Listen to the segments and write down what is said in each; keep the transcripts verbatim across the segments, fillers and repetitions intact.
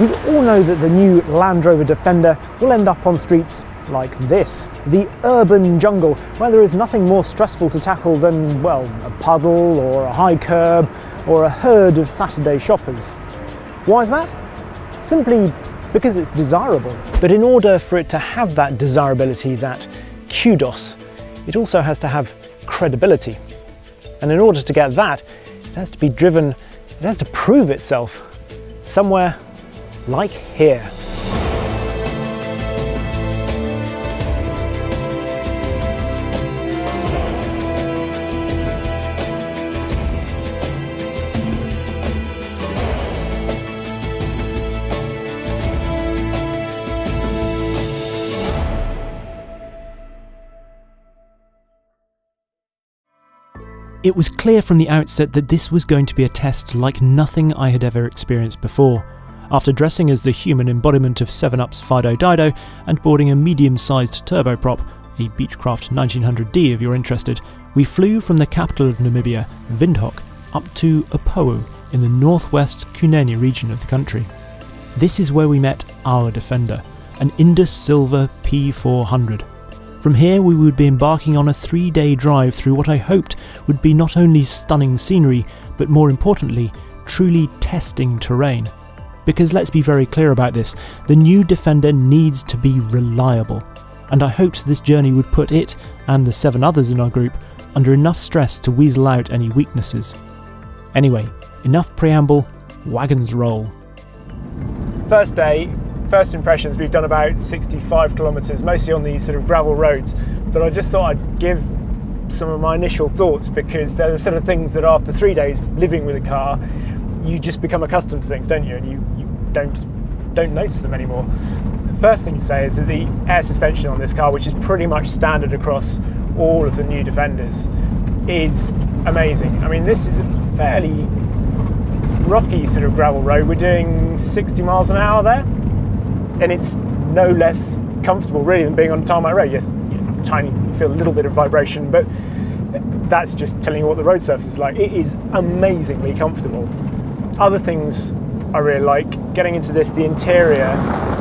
We all know that the new Land Rover Defender will end up on streets like this, the urban jungle, where there is nothing more stressful to tackle than, well, a puddle or a high curb or a herd of Saturday shoppers. Why is that? Simply because it's desirable. But in order for it to have that desirability, that kudos, it also has to have credibility. And in order to get that, it has to be driven, it has to prove itself somewhere like here. It was clear from the outset that this was going to be a test like nothing I had ever experienced before. After dressing as the human embodiment of seven up's Fido Dido and boarding a medium-sized turboprop, a Beechcraft nineteen hundred D if you're interested, we flew from the capital of Namibia, Windhoek, up to Opuwo in the northwest Kunene region of the country. This is where we met our Defender, an Indus Silver P four hundred. From here we would be embarking on a three-day drive through what I hoped would be not only stunning scenery, but more importantly, truly testing terrain. Because let's be very clear about this, the new Defender needs to be reliable, and I hoped this journey would put it, and the seven others in our group, under enough stress to weasel out any weaknesses. Anyway, enough preamble, wagons roll. First day, first impressions, we've done about sixty-five kilometres, mostly on these sort of gravel roads, but I just thought I'd give some of my initial thoughts, because they're the sort of things that after three days living with a car, you just become accustomed to things, don't you? And you, you don't don't notice them anymore. The first thing to say is that the air suspension on this car, which is pretty much standard across all of the new Defenders, is amazing. I mean, this is a fairly rocky sort of gravel road. We're doing sixty miles an hour there, and it's no less comfortable really than being on a tarmac road. Yes, you know, tiny, you feel a little bit of vibration, but that's just telling you what the road surface is like. It is amazingly comfortable. Other things I really like, getting into this, the interior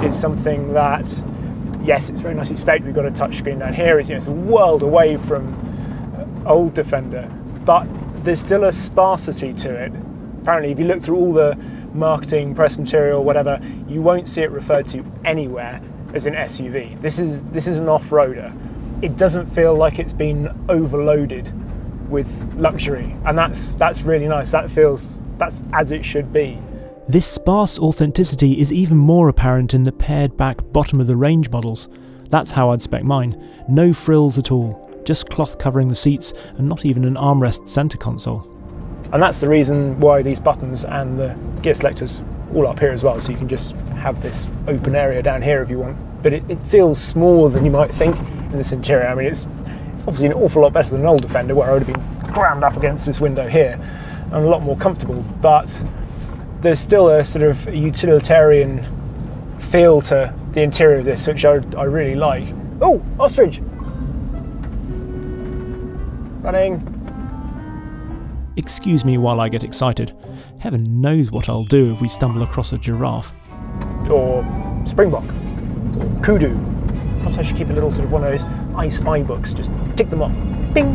is something that, yes, it's very nicely spec'd. We've got a touchscreen down here. It's, you know, it's a world away from old Defender, but there's still a sparsity to it. Apparently, if you look through all the marketing, press material, whatever, you won't see it referred to anywhere as an S U V. This is, this is an off-roader. It doesn't feel like it's been overloaded with luxury, and that's, that's really nice. That feels... that's as it should be. This sparse authenticity is even more apparent in the pared back bottom of the range models. That's how I'd spec mine. No frills at all, just cloth covering the seats and not even an armrest centre console. And that's the reason why these buttons and the gear selectors all up here as well, so you can just have this open area down here if you want. But it, it feels smaller than you might think in this interior. I mean, it's, it's obviously an awful lot better than an old Defender where I would have been crammed up against this window here, and a lot more comfortable, but there's still a sort of utilitarian feel to the interior of this, which I, I really like. Oh, ostrich! Running! Excuse me while I get excited. Heaven knows what I'll do if we stumble across a giraffe. Or springbok. Or kudu. Perhaps I should keep a little sort of one of those I Spy books, just tick them off. Bing!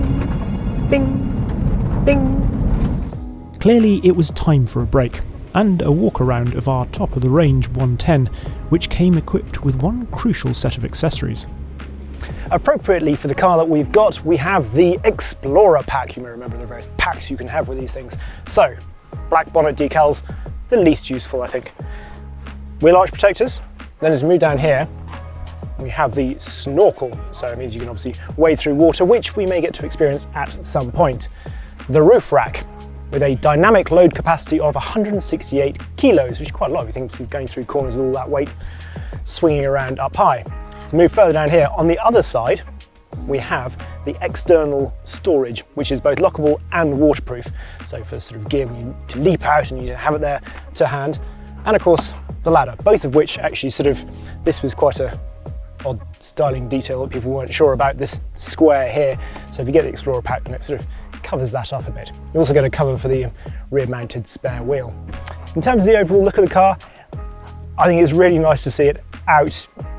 Bing! Bing! Clearly it was time for a break, and a walk around of our top of the range one ten, which came equipped with one crucial set of accessories. Appropriately for the car that we've got, we have the Explorer pack. You may remember the various packs you can have with these things. So, black bonnet decals, the least useful I think. Wheel arch protectors, then as we move down here, we have the snorkel, so it means you can obviously wade through water, which we may get to experience at some point. The roof rack, with a dynamic load capacity of one hundred sixty-eight kilos, which is quite a lot. We think going through corners with all that weight swinging around up high. So move further down here. On the other side, we have the external storage, which is both lockable and waterproof. So for sort of gear, you need to leap out and you have it there to hand. And of course, the ladder, both of which actually sort of, this was quite a odd styling detail that people weren't sure about, this square here. So if you get the Explorer pack, then it sort of covers that up a bit. You also get a cover for the rear mounted spare wheel. In terms of the overall look of the car, I think it's really nice to see it out,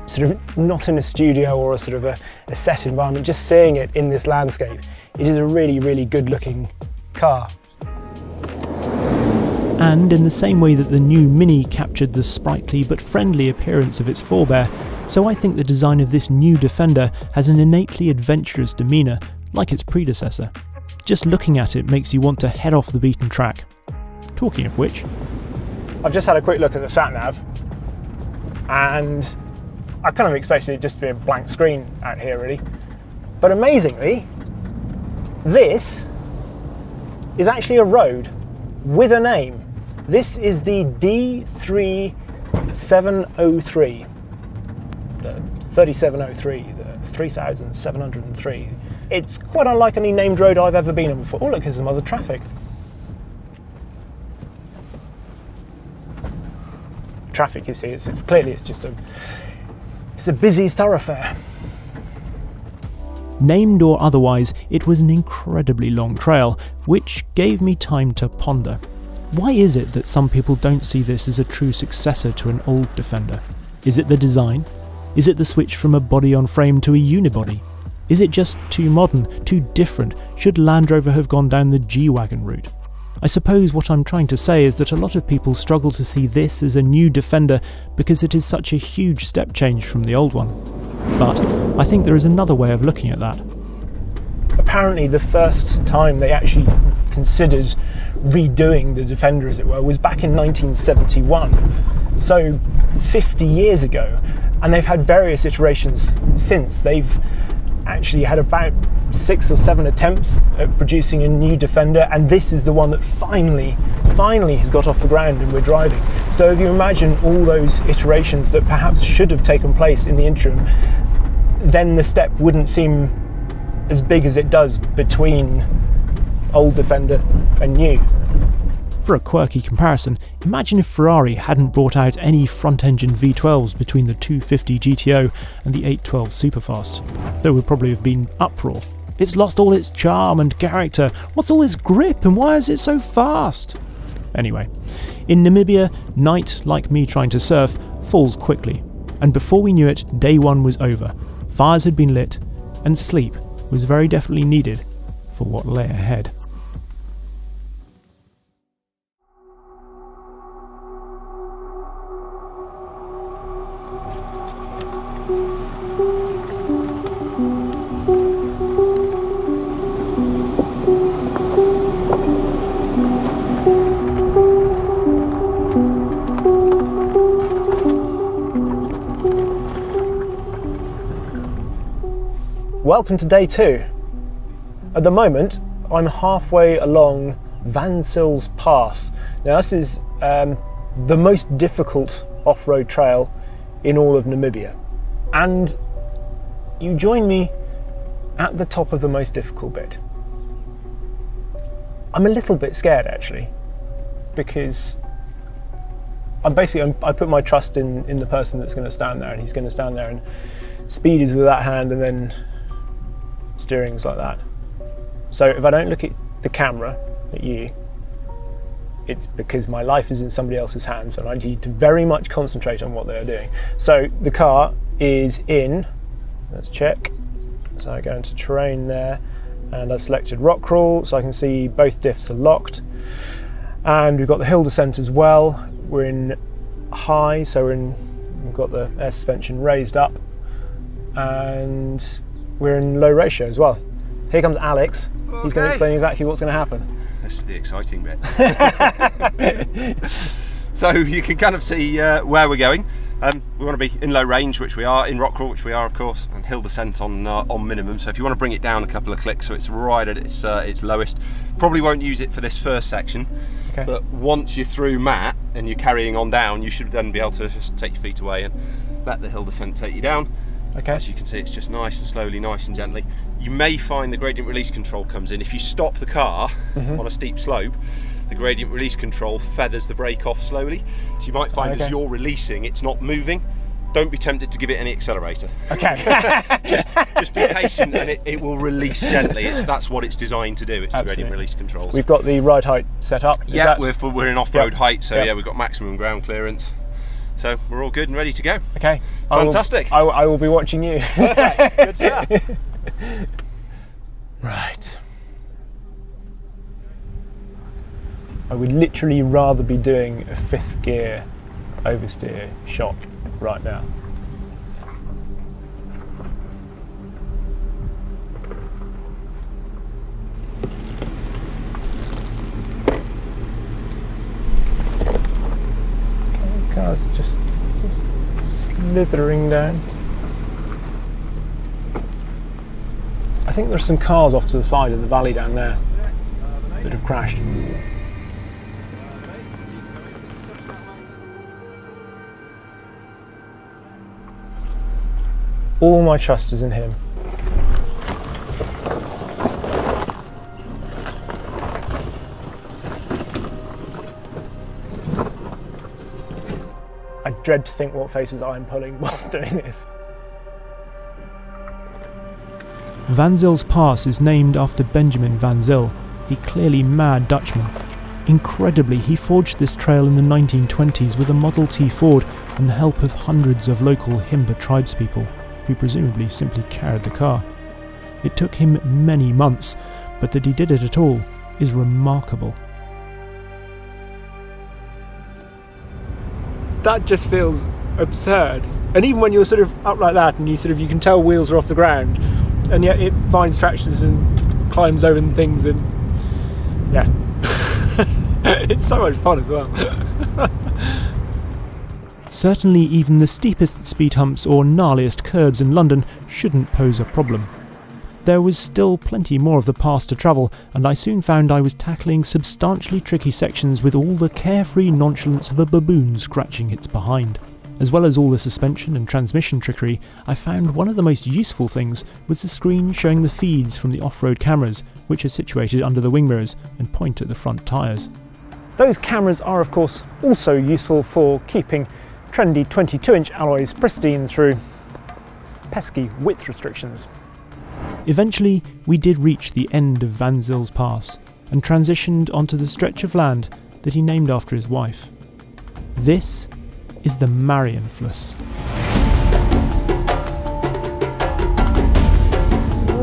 sort of not in a studio or a sort of a, a set environment, just seeing it in this landscape. It is a really, really good looking car. And in the same way that the new Mini captured the sprightly but friendly appearance of its forebear, so I think the design of this new Defender has an innately adventurous demeanour, like its predecessor. Just looking at it makes you want to head off the beaten track. Talking of which... I've just had a quick look at the sat-nav, and I kind of expected it just to be a blank screen out here, really. But amazingly, this is actually a road with a name. This is the D three seven oh three, the thirty-seven oh three, the three thousand seven hundred and three. It's quite unlike any named road I've ever been on before. Oh look, there's some other traffic. Traffic, you see, it's, it's, clearly it's just a, it's a busy thoroughfare. Named or otherwise, it was an incredibly long trail, which gave me time to ponder. Why is it that some people don't see this as a true successor to an old Defender? Is it the design? Is it the switch from a body-on-frame to a unibody? Is it just too modern, too different? Should Land Rover have gone down the G-Wagon route? I suppose what I'm trying to say is that a lot of people struggle to see this as a new Defender because it is such a huge step change from the old one. But I think there is another way of looking at that. Apparently the first time they actually considered redoing the Defender, as it were, was back in nineteen seventy-one, so fifty years ago, and they've had various iterations since. They've actually had about six or seven attempts at producing a new Defender, and this is the one that finally, finally has got off the ground and we're driving. So if you imagine all those iterations that perhaps should have taken place in the interim, then the step wouldn't seem as big as it does between old Defender and new. For a quirky comparison, imagine if Ferrari hadn't brought out any front-engine V twelves between the two fifty G T O and the eight twelve Superfast. There would probably have been uproar. It's lost all its charm and character. What's all its grip and why is it so fast? Anyway, in Namibia, night, like me trying to surf, falls quickly. And before we knew it, day one was over. Fires had been lit, and sleep was very definitely needed for what lay ahead. Welcome to day two. At the moment, I'm halfway along Van Zyl's Pass. Now this is um, the most difficult off-road trail in all of Namibia. And you join me at the top of the most difficult bit. I'm a little bit scared actually, because I'm basically, I'm, I put my trust in, in the person that's gonna stand there, and he's gonna stand there and speed is with that hand, and then steering's like that. So if I don't look at the camera, at you, it's because my life is in somebody else's hands and I need to very much concentrate on what they're doing. So the car is in, let's check. So I go into terrain there and I've selected rock crawl, so I can see both diffs are locked. And we've got the hill descent as well. We're in high, so we're in, we've got the air suspension raised up, and we're in low ratio as well. Here comes Alex. Okay. He's going to explain exactly what's going to happen. This is the exciting bit. So you can kind of see uh, where we're going. Um, we want to be in low range, which we are, in rock crawl, which we are, of course, and hill descent on uh, on minimum. So if you want to bring it down a couple of clicks, so it's right at its uh, its lowest. Probably won't use it for this first section. Okay. But once you're through Matt and you're carrying on down, you should then be able to just take your feet away and let the hill descent take you down. Okay. As you can see, it's just nice and slowly, nice and gently. You may find the gradient release control comes in. If you stop the car mm-hmm. on a steep slope, the gradient release control feathers the brake off slowly. So you might find okay. as you're releasing, it's not moving. Don't be tempted to give it any accelerator. Okay. just, just be patient and it, it will release gently. It's, that's what it's designed to do. It's Absolutely. The gradient release controls. We've got the ride height set up. Is yeah, that... we're, for, we're in off-road yep. height, so yep. yeah, we've got maximum ground clearance. So we're all good and ready to go. Okay. Fantastic. I will, I will be watching you. Perfect. Good stuff. Right. I would literally rather be doing a fifth gear oversteer shot right now. Okay, cars are just, just slithering down. I think there's some cars off to the side of the valley down there that have crashed. All my trust is in him. I dread to think what faces I am pulling whilst doing this. Van Zyl's Pass is named after Benjamin Van Zyl, a clearly mad Dutchman. Incredibly, he forged this trail in the nineteen twenties with a Model T Ford and the help of hundreds of local Himba tribespeople, who presumably simply carried the car. It took him many months, but that he did it at all is remarkable. That just feels absurd. And even when you're sort of up like that and you sort of you can tell wheels are off the ground, and yet it finds tractions and climbs over and things, and yeah. It's so much fun as well. Certainly even the steepest speed humps or gnarliest curves in London shouldn't pose a problem. There was still plenty more of the pass to travel, and I soon found I was tackling substantially tricky sections with all the carefree nonchalance of a baboon scratching its behind. As well as all the suspension and transmission trickery, I found one of the most useful things was the screen showing the feeds from the off-road cameras, which are situated under the wing mirrors and point at the front tyres. Those cameras are of course also useful for keeping trendy twenty-two inch alloys pristine through pesky width restrictions. Eventually, we did reach the end of Van Zyl's Pass and transitioned onto the stretch of land that he named after his wife. This is the Marienfluss.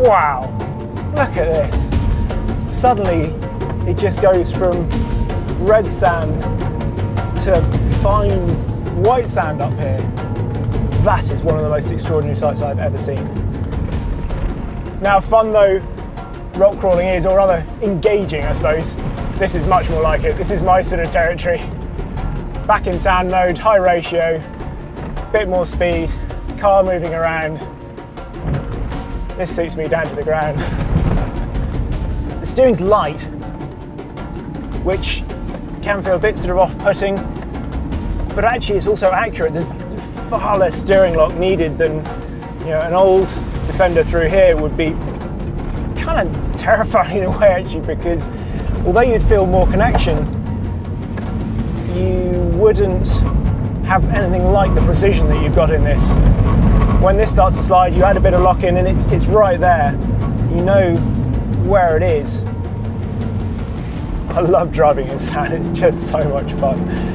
Wow, look at this. Suddenly, it just goes from red sand to fine white sand up here. That is one of the most extraordinary sights I've ever seen. Now, fun though rock crawling is, or rather engaging I suppose, this is much more like it. This is my sort of territory. Back in sand mode, high ratio, bit more speed, car moving around. This suits me down to the ground. The steering's light, which can feel a bit sort of off-putting, but actually it's also accurate. There's far less steering lock needed than, you know, an old Defender through here would be kind of terrifying in a way actually, because although you'd feel more connection, you wouldn't have anything like the precision that you've got in this. When this starts to slide, you add a bit of lock in and it's, it's right there. You know where it is. I love driving in sand, it's just so much fun.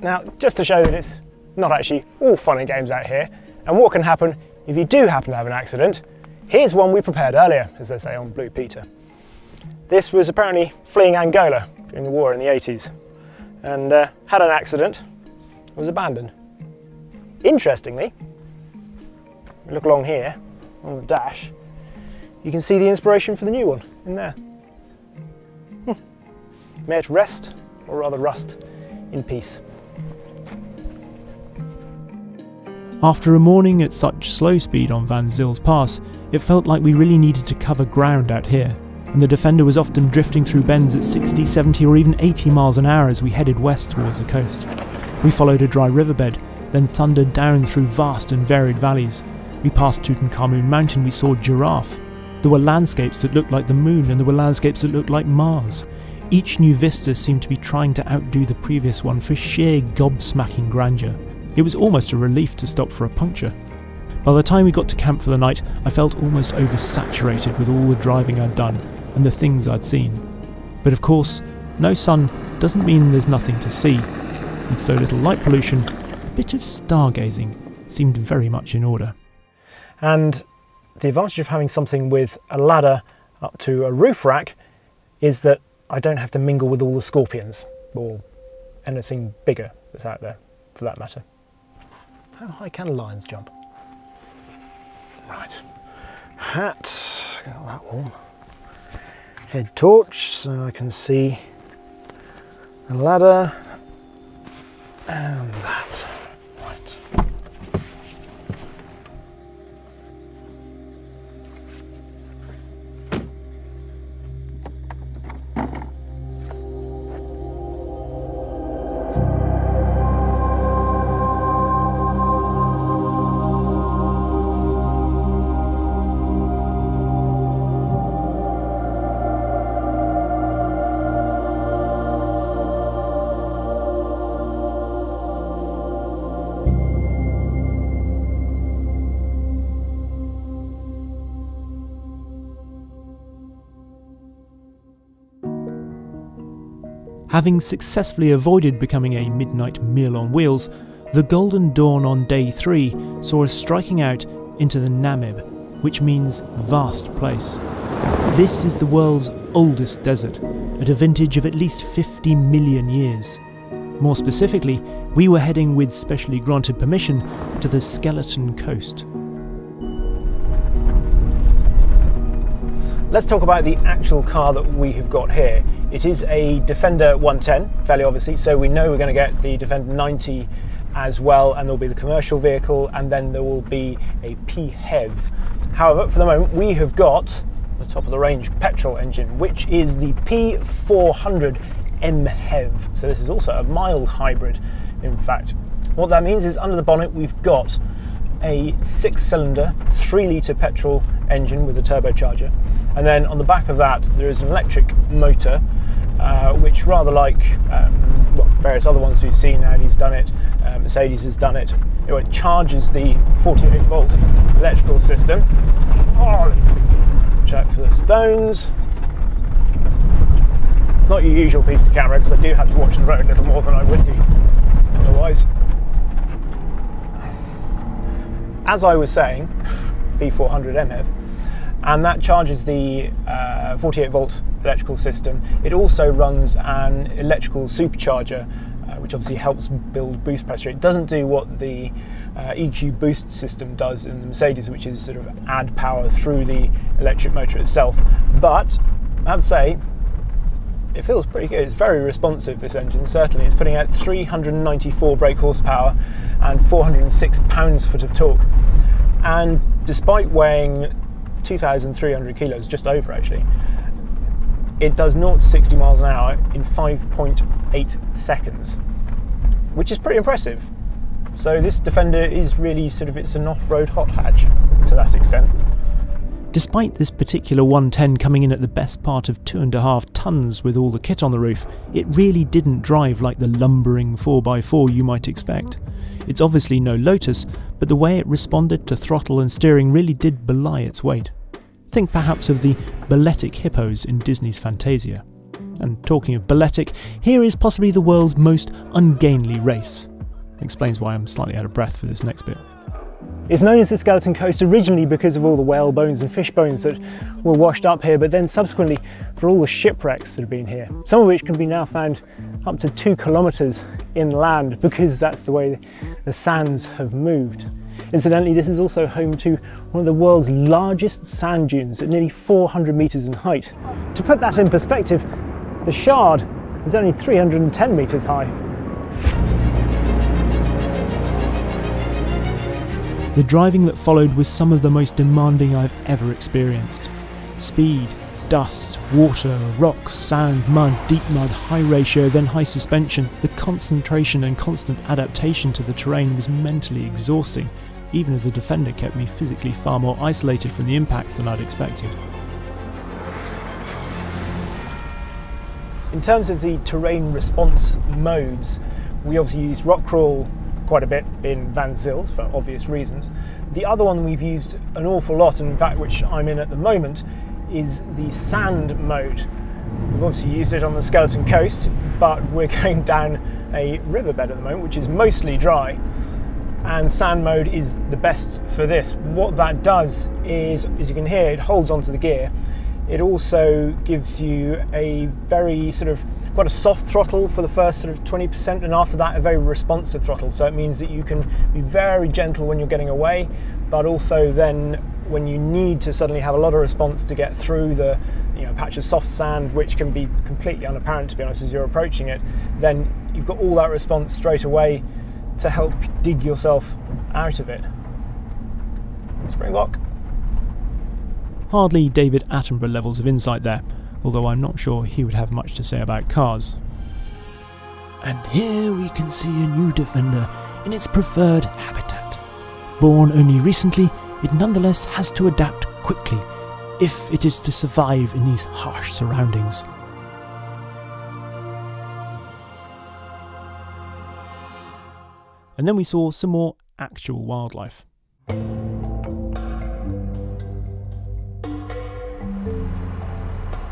Now, just to show that it's not actually all fun and games out here, and what can happen if you do happen to have an accident, here's one we prepared earlier, as they say on Blue Peter. This was apparently fleeing Angola during the war in the eighties, and uh, had an accident, it was abandoned. Interestingly, if we look along here, on the dash, you can see the inspiration for the new one in there. Hmm. May it rest, or rather rust, in peace. After a morning at such slow speed on Van Zyl's Pass, it felt like we really needed to cover ground out here, and the Defender was often drifting through bends at sixty, seventy or even eighty miles an hour as we headed west towards the coast. We followed a dry riverbed, then thundered down through vast and varied valleys. We passed Tutankhamun Mountain, we saw giraffe. There were landscapes that looked like the moon, and there were landscapes that looked like Mars. Each new vista seemed to be trying to outdo the previous one for sheer gobsmacking grandeur. It was almost a relief to stop for a puncture. By the time we got to camp for the night, I felt almost oversaturated with all the driving I'd done and the things I'd seen. But of course, no sun doesn't mean there's nothing to see, and so little light pollution, a bit of stargazing seemed very much in order. And the advantage of having something with a ladder up to a roof rack is that I don't have to mingle with all the scorpions or anything bigger that's out there, for that matter. How high can lions jump? Right, hat, got that one. Head torch so I can see the ladder and that. Right. Having successfully avoided becoming a midnight meal on wheels, the golden dawn on day three saw us striking out into the Namib, which means vast place. This is the world's oldest desert, at a vintage of at least fifty million years. More specifically, we were heading with specially granted permission to the Skeleton Coast. Let's talk about the actual car that we have got here. It is a Defender one ten, fairly obviously, so we know we're going to get the Defender ninety as well, and there'll be the commercial vehicle, and then there will be a P HEV. However, for the moment, we have got the top-of-the-range petrol engine, which is the P four hundred M HEV. So this is also a mild hybrid, in fact. What that means is under the bonnet, we've got a six-cylinder, three-litre petrol engine with a turbocharger, and then on the back of that there is an electric motor, uh, which rather like um, well, various other ones we've seen, Audi's done it, um, Mercedes has done it, it charges the forty-eight volt electrical system. Oh, watch out for the stones. Not your usual piece of camera, because I do have to watch the road a little more than I would do otherwise. As I was saying, P four hundred M HEV, and that charges the uh, forty-eight volt electrical system. It also runs an electrical supercharger, uh, which obviously helps build boost pressure. It doesn't do what the uh, E Q boost system does in the Mercedes, which is sort of add power through the electric motor itself. But I have to say, it feels pretty good. It's very responsive, this engine, certainly. It's putting out three hundred ninety-four brake horsepower and four hundred six pounds-foot of torque. And despite weighing two thousand three hundred kilos, just over actually, it does zero to sixty miles an hour in five point eight seconds, which is pretty impressive. So this Defender is really sort of, it's an off-road hot hatch to that extent. Despite this particular one ten coming in at the best part of two and a half tons with all the kit on the roof, it really didn't drive like the lumbering four by four you might expect. It's obviously no Lotus, but the way it responded to throttle and steering really did belie its weight. Think perhaps of the balletic hippos in Disney's Fantasia. And talking of balletic, here is possibly the world's most ungainly race. Explains why I'm slightly out of breath for this next bit. It's known as the Skeleton Coast originally because of all the whale bones and fish bones that were washed up here, but then subsequently for all the shipwrecks that have been here, some of which can be now found up to two kilometres inland because that's the way the sands have moved. Incidentally, this is also home to one of the world's largest sand dunes at nearly four hundred metres in height. To put that in perspective, the Shard is only three hundred ten metres high. The driving that followed was some of the most demanding I've ever experienced. Speed, dust, water, rocks, sand, mud, deep mud, high ratio, then high suspension. The concentration and constant adaptation to the terrain was mentally exhausting, even if the Defender kept me physically far more isolated from the impacts than I'd expected. In terms of the terrain response modes, we obviously use rock crawl quite a bit in Van Zyl's for obvious reasons. The other one we've used an awful lot, and in fact which I'm in at the moment, is the sand mode. We've obviously used it on the Skeleton Coast, but we're going down a riverbed at the moment which is mostly dry, and sand mode is the best for this. What that does is, as you can hear, it holds onto the gear. It also gives you a very sort of quite a soft throttle for the first sort of twenty percent, and after that a very responsive throttle. So it means that you can be very gentle when you're getting away, but also then when you need to suddenly have a lot of response to get through the you know, patch of soft sand, which can be completely unapparent, to be honest, as you're approaching it, then you've got all that response straight away to help dig yourself out of it. Springbok. Hardly David Attenborough levels of insight there, although I'm not sure he would have much to say about cars. And here we can see a new Defender in its preferred habitat. Born only recently, it nonetheless has to adapt quickly if it is to survive in these harsh surroundings. And then we saw some more actual wildlife.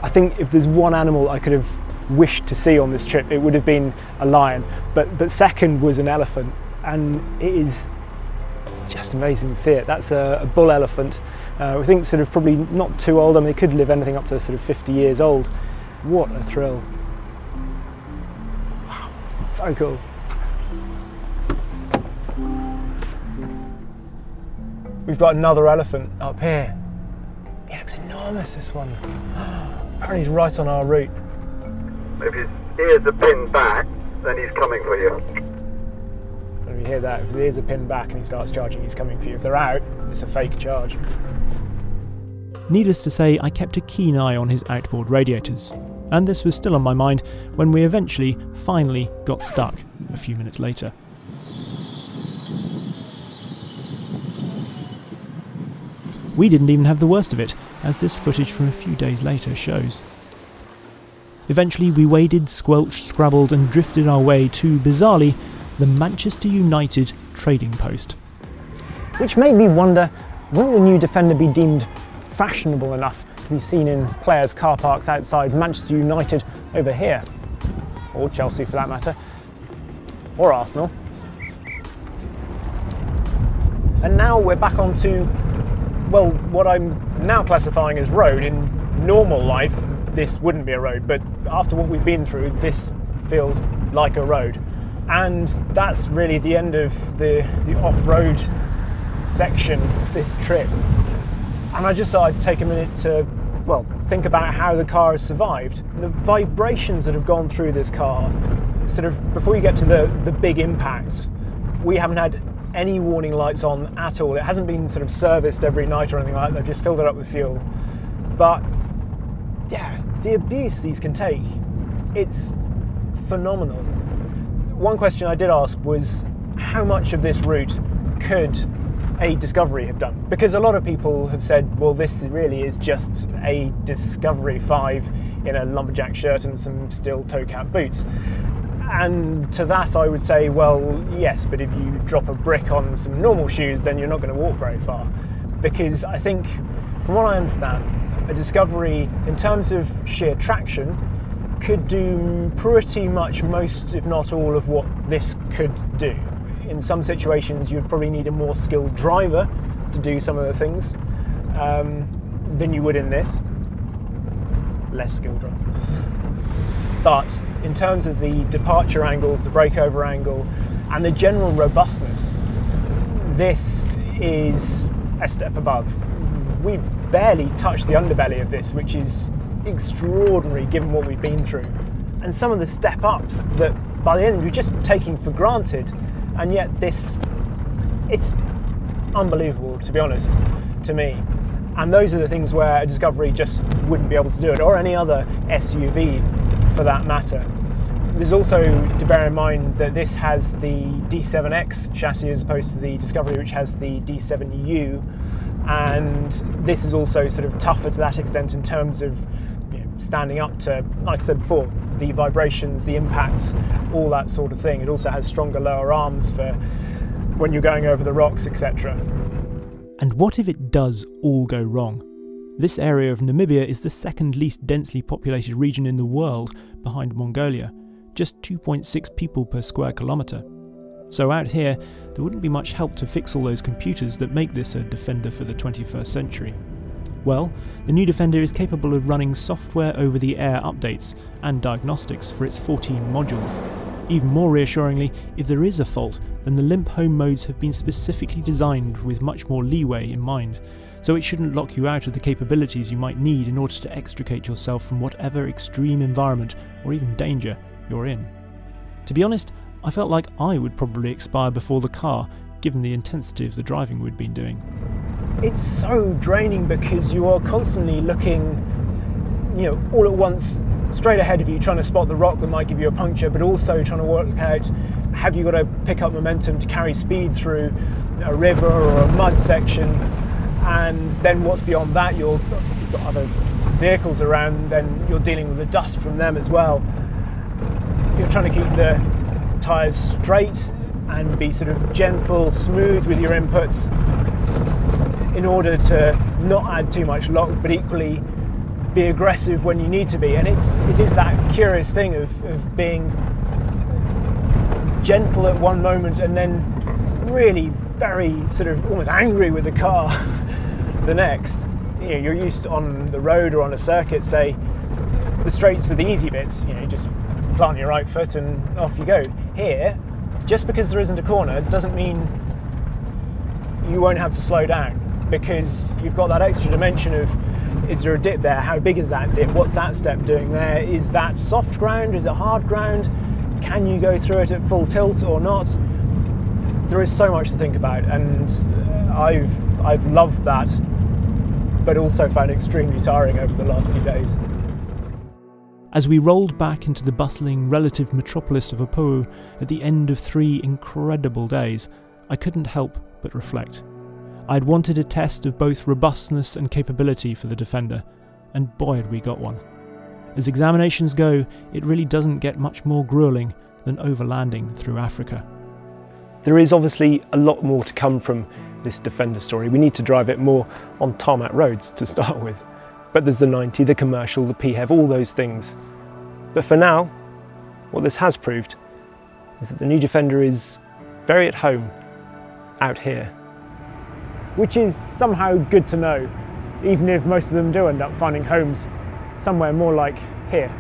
I think if there's one animal I could have wished to see on this trip, it would have been a lion, but, but second was an elephant, and it is just amazing to see it. That's a, a bull elephant, uh, I think sort of probably not too old. I mean, they could live anything up to sort of fifty years old. What a thrill. Wow, so cool. We've got another elephant up here. It looks enormous, this one. Apparently he's right on our route. If his ears are pinned back, then he's coming for you. When you hear that, if his ears are pinned back and he starts charging, he's coming for you. If they're out, it's a fake charge. Needless to say, I kept a keen eye on his outboard radiators, and this was still on my mind when we eventually, finally, got stuck a few minutes later. We didn't even have the worst of it, as this footage from a few days later shows. Eventually we waded, squelched, scrabbled and drifted our way to, bizarrely, the Manchester United trading post. Which made me wonder, will the new Defender be deemed fashionable enough to be seen in players' car parks outside Manchester United over here? Or Chelsea for that matter. Or Arsenal. And now we're back onto, well, what I'm now classifying as road. In normal life, this wouldn't be a road, but after what we've been through, this feels like a road. And that's really the end of the, the off-road section of this trip. And I just thought I'd take a minute to, well, think about how the car has survived. The vibrations that have gone through this car, sort of, before you get to the, the big impacts, we haven't had any warning lights on at all. It hasn't been sort of serviced every night or anything like that. They've just filled it up with fuel. But yeah, the abuse these can take, it's phenomenal. One question I did ask was how much of this route could a Discovery have done? Because a lot of people have said, well, this really is just a Discovery five in a lumberjack shirt and some steel toe cap boots. And to that I would say, well, yes, but if you drop a brick on some normal shoes, then you're not going to walk very far. Because I think, from what I understand, a Discovery, in terms of sheer traction, could do pretty much most, if not all, of what this could do. In some situations, you'd probably need a more skilled driver to do some of the things um, than you would in this. Less skilled driver. But in terms of the departure angles, the breakover angle, and the general robustness, this is a step above. We've barely touched the underbelly of this, which is extraordinary given what we've been through. And some of the step-ups that, by the end, we're just taking for granted, and yet this, it's unbelievable, to be honest, to me. And those are the things where a Discovery just wouldn't be able to do it, or any other S U V. For that matter. There's also to bear in mind that this has the D seven X chassis as opposed to the Discovery, which has the D seven U, and this is also sort of tougher to that extent in terms of you know, standing up to, like I said before, the vibrations, the impacts, all that sort of thing. It also has stronger lower arms for when you're going over the rocks, et cetera. And what if it does all go wrong? This area of Namibia is the second least densely populated region in the world, behind Mongolia, just two point six people per square kilometre. So out here, there wouldn't be much help to fix all those computers that make this a Defender for the twenty-first century. Well, the new Defender is capable of running software over the air updates and diagnostics for its fourteen modules. Even more reassuringly, if there is a fault, then the limp home modes have been specifically designed with much more leeway in mind, so it shouldn't lock you out of the capabilities you might need in order to extricate yourself from whatever extreme environment or even danger you're in. To be honest, I felt like I would probably expire before the car, given the intensity of the driving we'd been doing. It's so draining because you are constantly looking, you know, all at once, straight ahead of you, trying to spot the rock that might give you a puncture, but also trying to work out, have you got to pick up momentum to carry speed through a river or a mud section? And then what's beyond that, you're, you've got other vehicles around, then you're dealing with the dust from them as well. You're trying to keep the tyres straight and be sort of gentle, smooth with your inputs in order to not add too much lock, but equally be aggressive when you need to be. And it's it is that curious thing of, of being gentle at one moment and then really very sort of almost angry with the car the next. You know, you're used to on the road or on a circuit, say the straights are the easy bits, you know, you just plant your right foot and off you go. Here, just because there isn't a corner doesn't mean you won't have to slow down, because you've got that extra dimension of, is there a dip there? How big is that dip? What's that step doing there? Is that soft ground? Is it hard ground? Can you go through it at full tilt or not? There is so much to think about, and I've, I've loved that, but also found it extremely tiring over the last few days. As we rolled back into the bustling relative metropolis of Opuwo at the end of three incredible days, I couldn't help but reflect. I'd wanted a test of both robustness and capability for the Defender, and boy had we got one. As examinations go, it really doesn't get much more gruelling than overlanding through Africa. There is obviously a lot more to come from this Defender story. We need to drive it more on tarmac roads to start with. But there's the ninety, the commercial, the P HEV, all those things. But for now, what this has proved is that the new Defender is very at home out here. Which is somehow good to know, even if most of them do end up finding homes somewhere more like here.